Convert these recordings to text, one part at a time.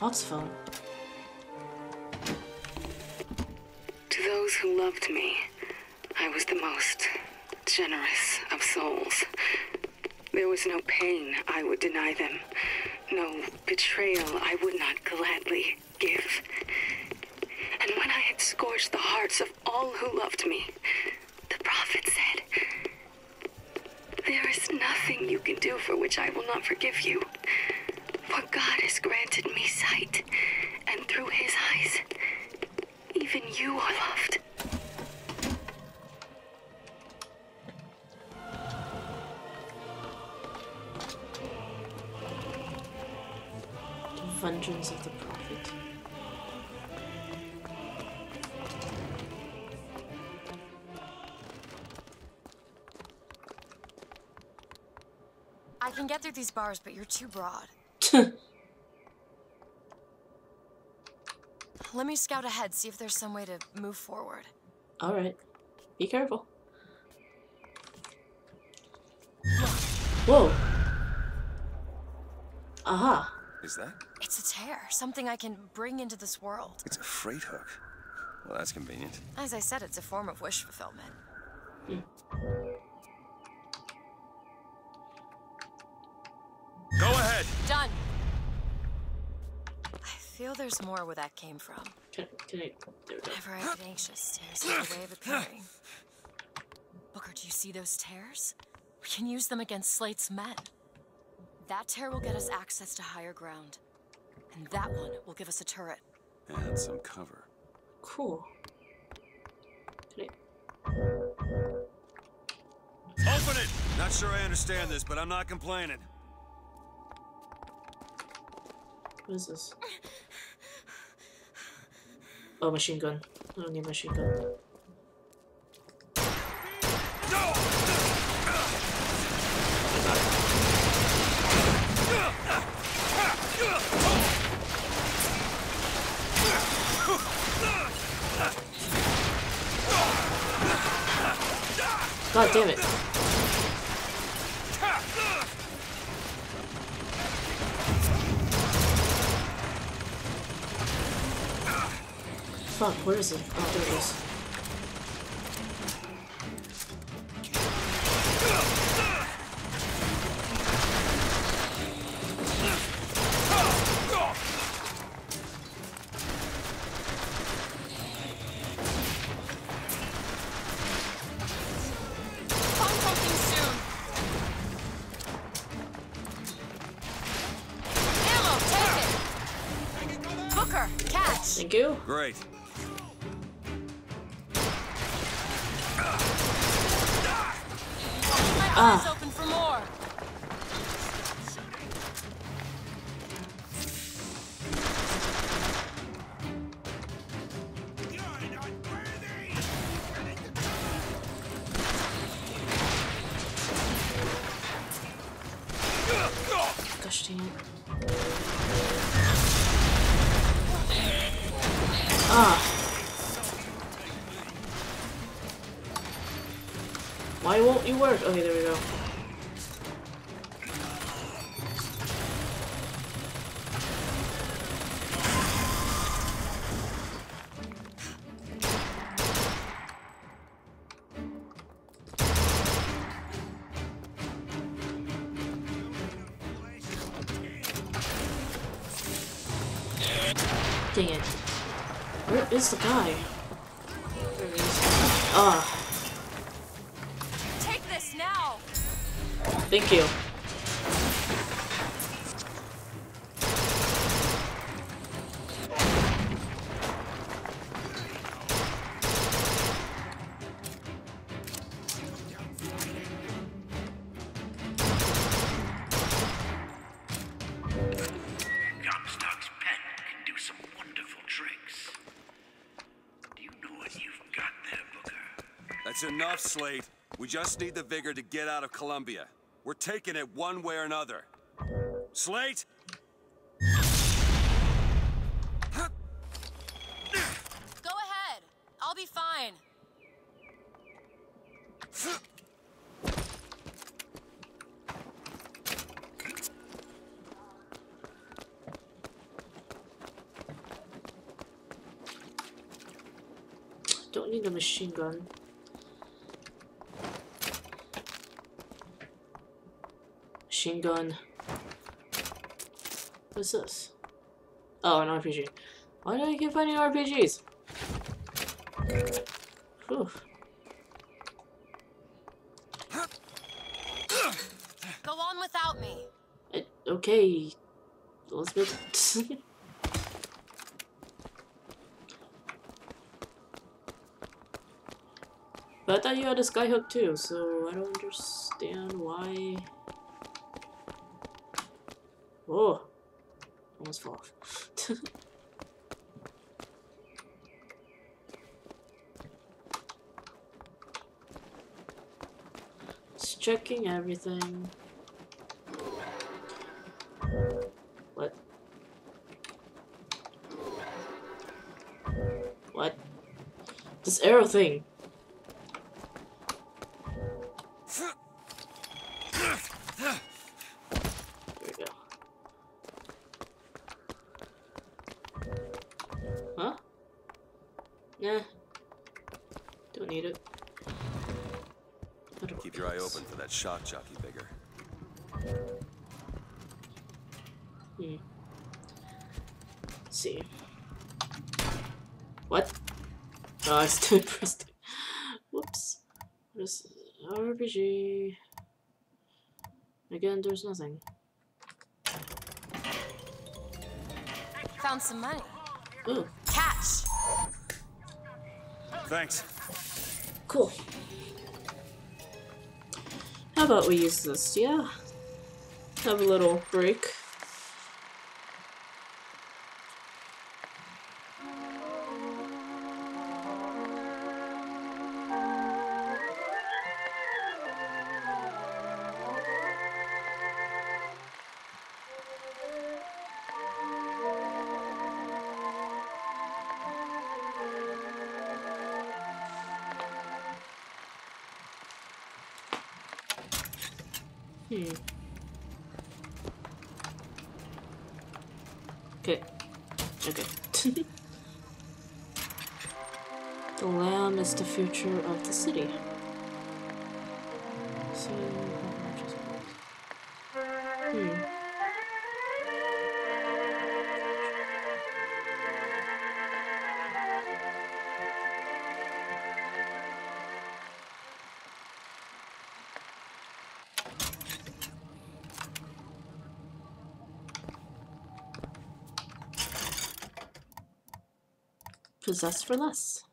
That's fun. To those who loved me, I was the most generous of souls. There was no pain I would deny them, no betrayal I would not gladly give. And when I had scorched the hearts of all who loved me, the prophet said, "There is nothing you can do for which I will not forgive you. For God has granted me sight, and through his eyes, even you are loved." The vengeance of the prophet. I can get through these bars, but you're too broad. Let me scout ahead, see if there's some way to move forward. All right, be careful. Whoa. Aha. Is that? It's a tear, something I can bring into this world. It's a freight hook. Well, that's convenient. As I said, it's a form of wish fulfillment. Hmm. Go ahead. Done. I feel there's more where that came from. There we go. Whenever I get anxious, tears are a way of appearing. Booker, do you see those tears? We can use them against Slate's men. That tear will get us access to higher ground. And that one will give us a turret. And some cover. Cool. Open it! Not sure I understand this, but I'm not complaining. What is this? Oh, machine gun. I don't need machine gun. God damn it. Fuck, where is it? Oh, there it is. Thank you. Great. Ah. Open for more. Gosh dang it. Ah. Why won't you work? Okay, there we go. Dang it. Where is the guy? There he is. Ah. Take this now. Thank you. Comstock's pen can do some wonderful tricks. That's enough, Slate. We just need the vigor to get out of Columbia. We're taking it one way or another. Slate! Go ahead. I'll be fine. need a machine gun. Machine gun. What's this? Oh, an RPG. Why do I keep finding RPGs? Whew. Go on without me. Okay, Elizabeth. But I thought you had a skyhook too, so I don't understand why. Oh, almost fell off. Just checking everything. What? What? This arrow thing. Nah, don't need it. Keep your eye open for that shock jockey, Vigor. Hmm. Let's see. What? Oh, I still pressed it. Whoops. This RPG. Again, there's nothing. Found some money. Ooh. Cash. Thanks. Cool. How about we use this? Yeah. Have a little break. Okay. Okay. The lamb is the future of the city. So possess for less.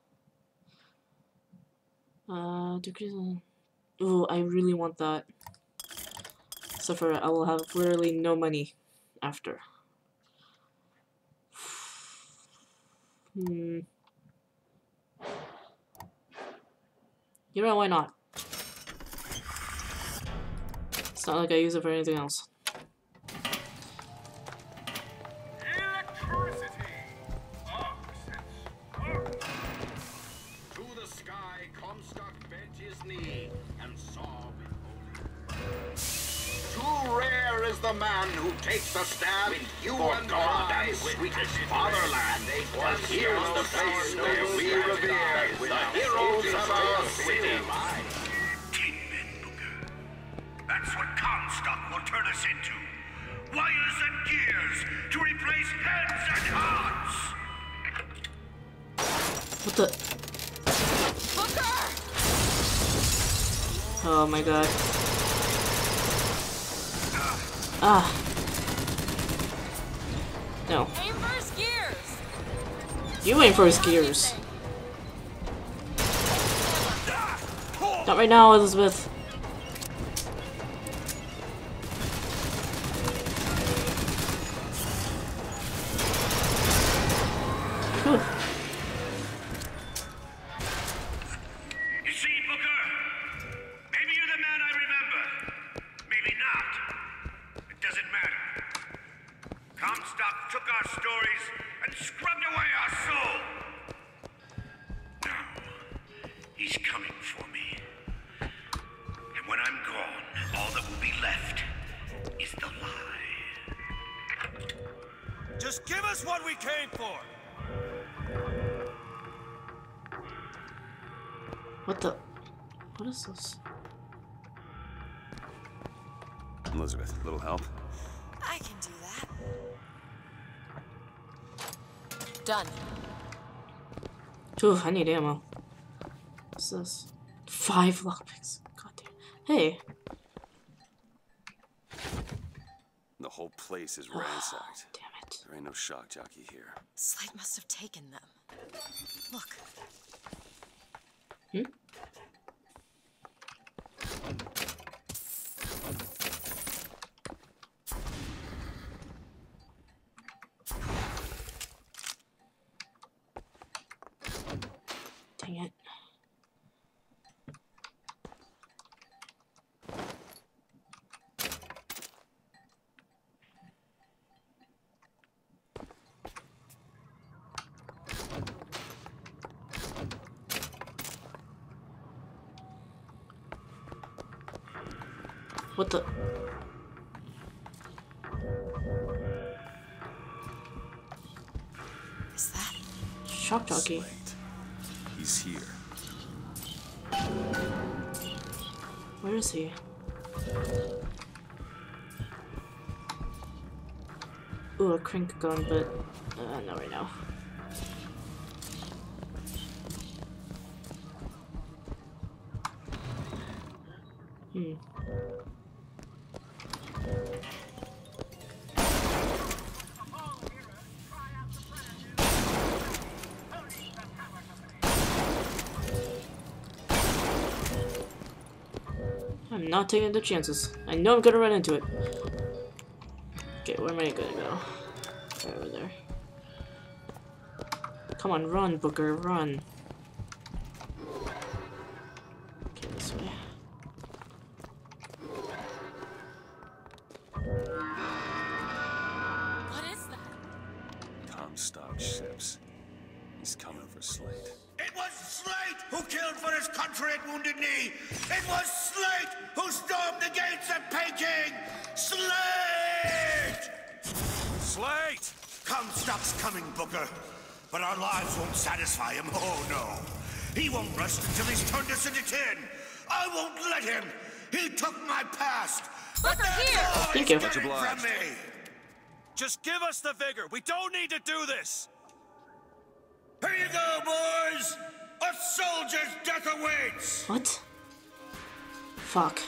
Oh, I really want that. So for I will have literally no money after. Hmm. You know, why not? It's not like I use it for anything else. Man who takes a stab in you and God's sweetest fatherland, for here's the place where we revere the heroes of our city. Tin-men, Booker. That's what Comstock will turn us into. Wires and gears to replace heads and hearts. What the? Booker! Oh my god. Ah. No. Aim for his gears. You aim for his gears. Not right now, Elizabeth. Just give us what we came for! What the? What is this? Elizabeth, little help? I can do that. Done. Ooh, I need ammo. What's this? 5 lockpicks. God damn. Hey. The whole place is ransacked. Damn it. There ain't no shock jockey here. Slate must have taken them. Look. Hmm? What the? Is that shock jockey? He's here. Where is he? Ooh, a crank gun, but not right now. Hmm. I'm not taking the chances. I know I'm gonna run into it. Okay, where am I gonna go? Right over there. Come on, run, Booker, run. Okay, this way. What is that? Comstock ships. He's coming for Slate. It was Slate who killed for his country at Wounded Knee! It was Slate who stormed the gates at Peking! Slate! Slate! Comstock's coming, Booker. But our lives won't satisfy him, oh no. He won't rest until he's turned us into tin. I won't let him. He took my past. Booker, here! Thank you. Much obliged. Just give us the vigor. We don't need to do this. Here you go, boys! A soldier's death awaits! What? Fuck.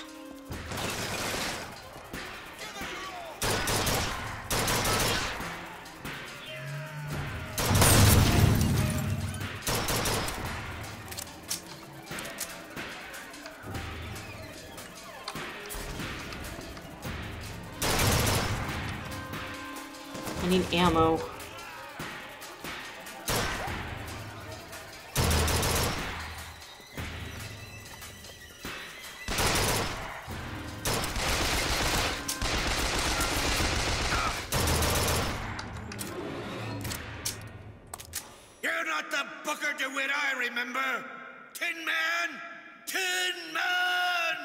I need ammo. Booker DeWitt, I remember. Tin-men! Tin-men!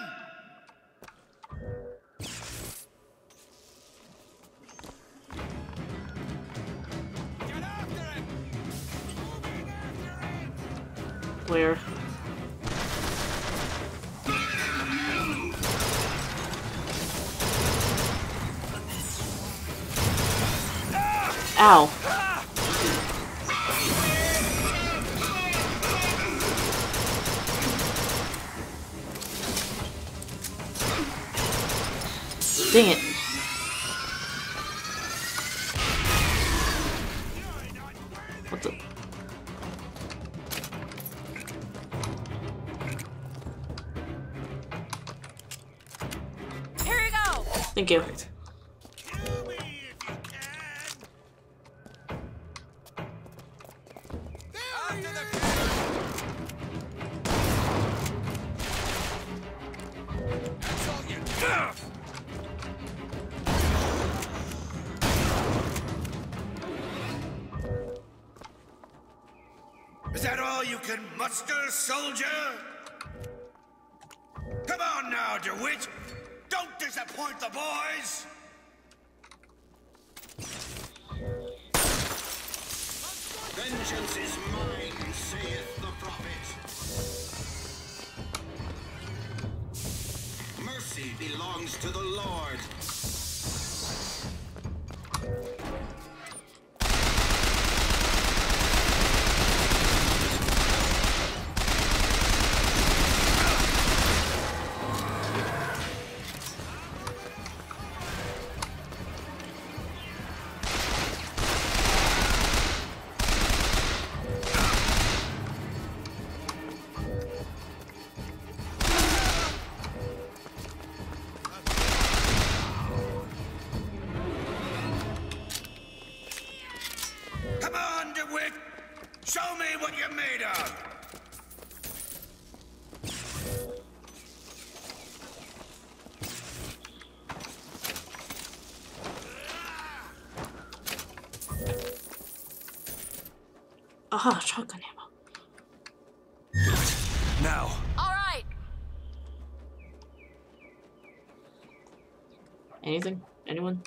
Get after him! Moving after him! Where? Ow. Dang it. What the? Here you go. Thank you. Right. Kill me if you can. There you go. That's all you do. Is that all you can muster, soldier? Come on now, DeWitt! Don't disappoint the boys! Vengeance is mine, saith the prophet. mercy belongs to the Lord. Show me what you're made of! Aha, shotgun ammo. Do it. Now! Alright! Anything? Anyone?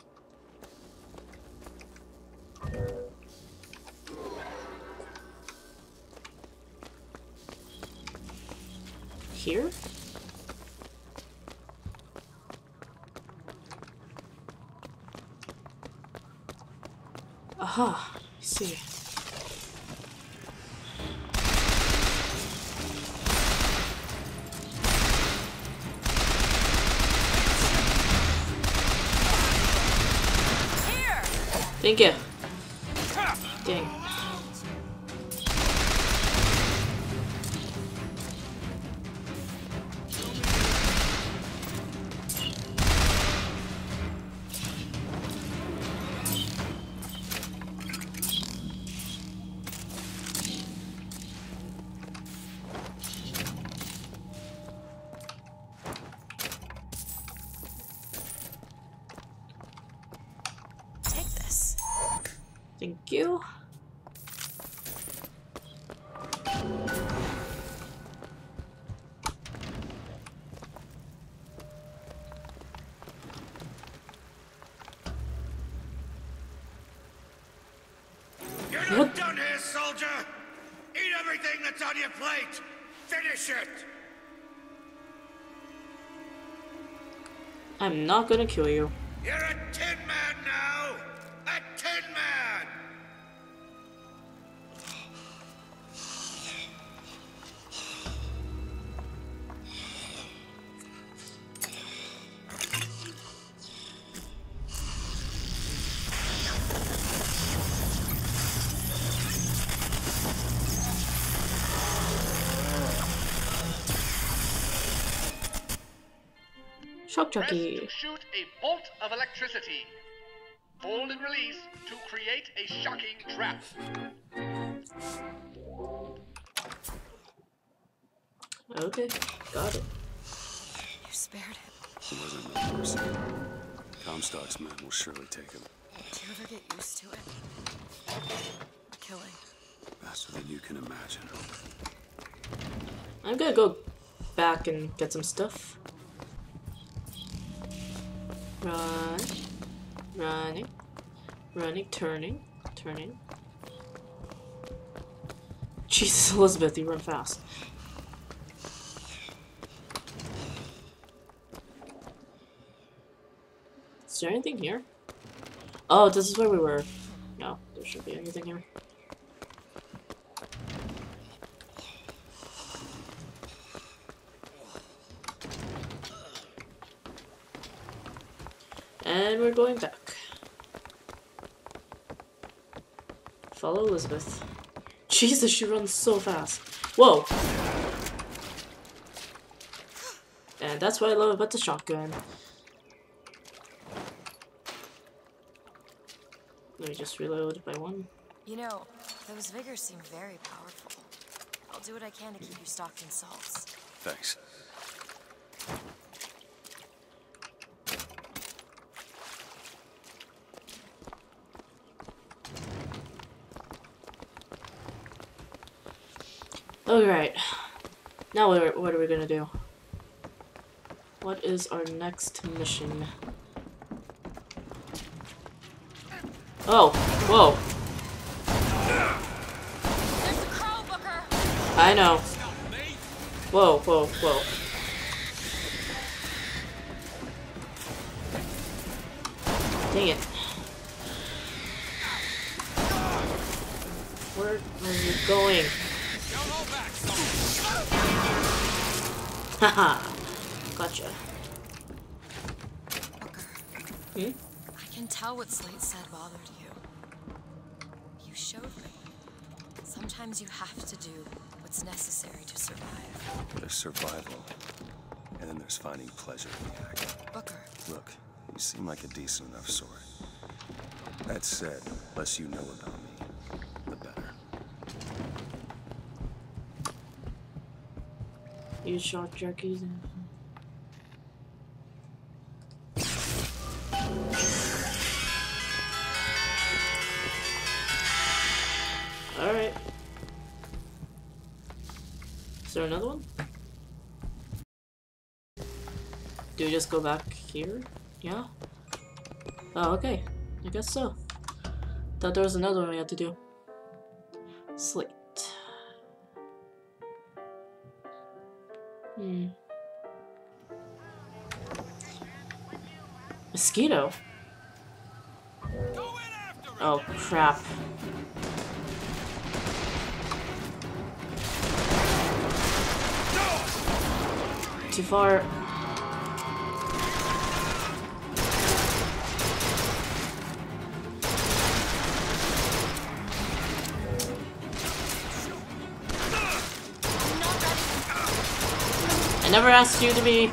Here? Aha, I see. Here. Thank you. Dang. Thank you. You're not done here, soldier! Eat everything that's on your plate! Finish it! I'm not gonna kill you. You're a tin-man now! A tin-man! Shock jockey. Press to shoot a bolt of electricity. Hold and release to create a shocking trap. Okay, got it. You spared it. He wasn't another person. Comstock's men will surely take him. Do you ever get used to it? Killing. Faster than you can imagine. I'm gonna go back and get some stuff. Run, running, running, turning, turning. Jesus, Elizabeth, you run fast. Is there anything here? Oh, this is where we were. No, there shouldn't be anything here. And we're going back. Follow Elizabeth. Jesus, she runs so fast. Whoa! And that's what I love about the shotgun. Let me just reload by one. You know, those vigors seem very powerful. I'll do what I can to keep you stocked in salts. Thanks. Alright, now what are we gonna do? What is our next mission? Oh, whoa! There's the crow, Booker! I know. Whoa, whoa, whoa. Dang it. Where are you going? Haha. Gotcha. I can tell what Slate said bothered you. You showed me. Sometimes you have to do what's necessary to survive. There's survival, and then there's finding pleasure in the act. Booker. Look, you seem like a decent enough sort. That said, the less you know about me, the better. Use shock jockeys and... Alright. Is there another one? Do we just go back here? Yeah? Oh, okay. I guess so. Thought there was another one we had to do. Slate. Mosquito? Oh, crap. Too far. I never asked you to be.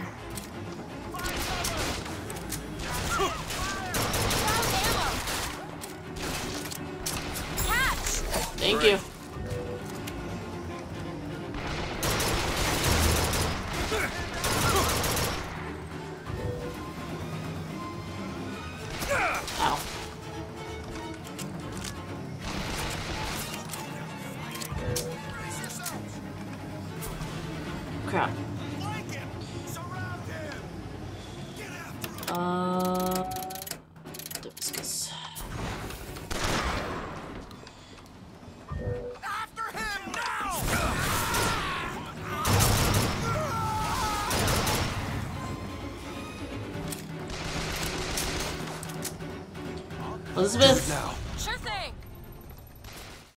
Thank you. Elizabeth,